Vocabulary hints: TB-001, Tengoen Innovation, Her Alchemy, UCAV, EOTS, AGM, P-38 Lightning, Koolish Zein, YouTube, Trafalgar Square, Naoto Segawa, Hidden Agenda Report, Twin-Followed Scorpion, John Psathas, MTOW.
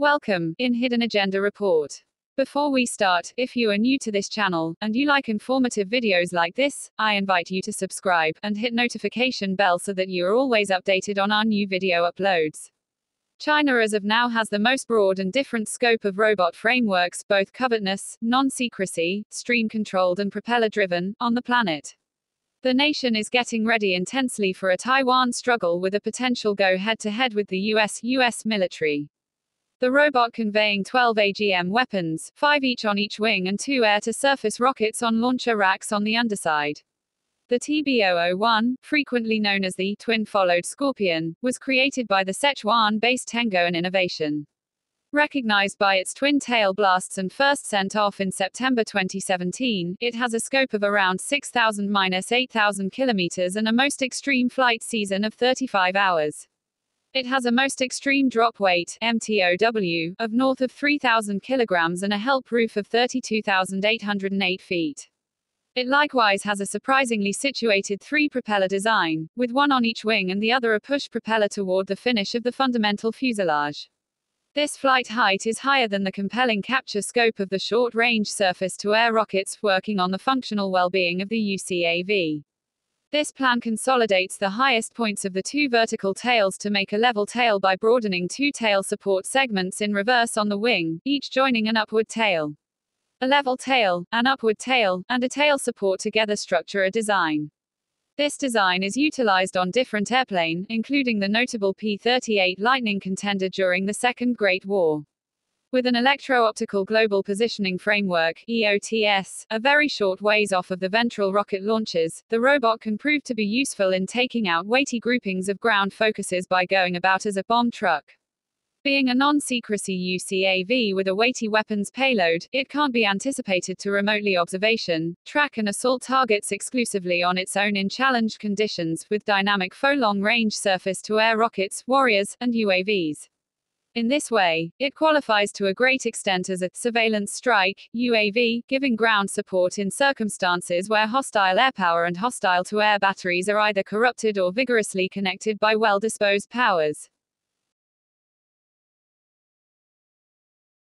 Welcome, in Hidden Agenda Report. Before we start, if you are new to this channel, and you like informative videos like this, I invite you to subscribe, and hit notification bell so that you are always updated on our new video uploads. China as of now has the most broad and different scope of robot frameworks, both covertness, non-secrecy, stream-controlled and propeller-driven, on the planet. The nation is getting ready intensely for a Taiwan struggle with a potential go head-to-head with the U.S. military. The robot conveying 12 AGM weapons, 5 each on each wing and 2 air-to-surface rockets on launcher racks on the underside. The TB-001, frequently known as the Twin-Followed Scorpion, was created by the Sichuan-based Tengoen Innovation. Recognized by its twin tail blasts and first sent off in September 2017, it has a scope of around 6,000–8,000 kilometers and a most extreme flight season of 35 hours. It has a most extreme drop weight, MTOW, of north of 3,000 kilograms and a help roof of 32,808 feet. It likewise has a surprisingly situated three-propeller design, with one on each wing and the other a push propeller toward the finish of the fundamental fuselage. This flight height is higher than the compelling capture scope of the short-range surface-to-air rockets working on the functional well-being of the UCAV. This plan consolidates the highest points of the two vertical tails to make a level tail by broadening two tail support segments in reverse on the wing, each joining an upward tail. A level tail, an upward tail, and a tail support together structure a design. This design is utilized on different airplanes, including the notable P-38 Lightning contender during the Second Great War. With an electro-optical global positioning framework, EOTS, a very short ways off of the ventral rocket launches, the robot can prove to be useful in taking out weighty groupings of ground focuses by going about as a bomb truck. Being a non-secrecy UCAV with a weighty weapons payload, it can't be anticipated to remotely observation, track and assault targets exclusively on its own in challenged conditions, with dynamic long-range surface-to-air rockets, warriors, and UAVs. In this way, it qualifies to a great extent as a surveillance strike UAV, giving ground support in circumstances where hostile airpower and hostile-to-air batteries are either corrupted or vigorously connected by well-disposed powers.